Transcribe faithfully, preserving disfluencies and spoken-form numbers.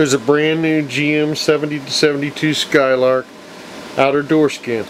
There's a brand new G M seventy to seventy-two Skylark outer door skin.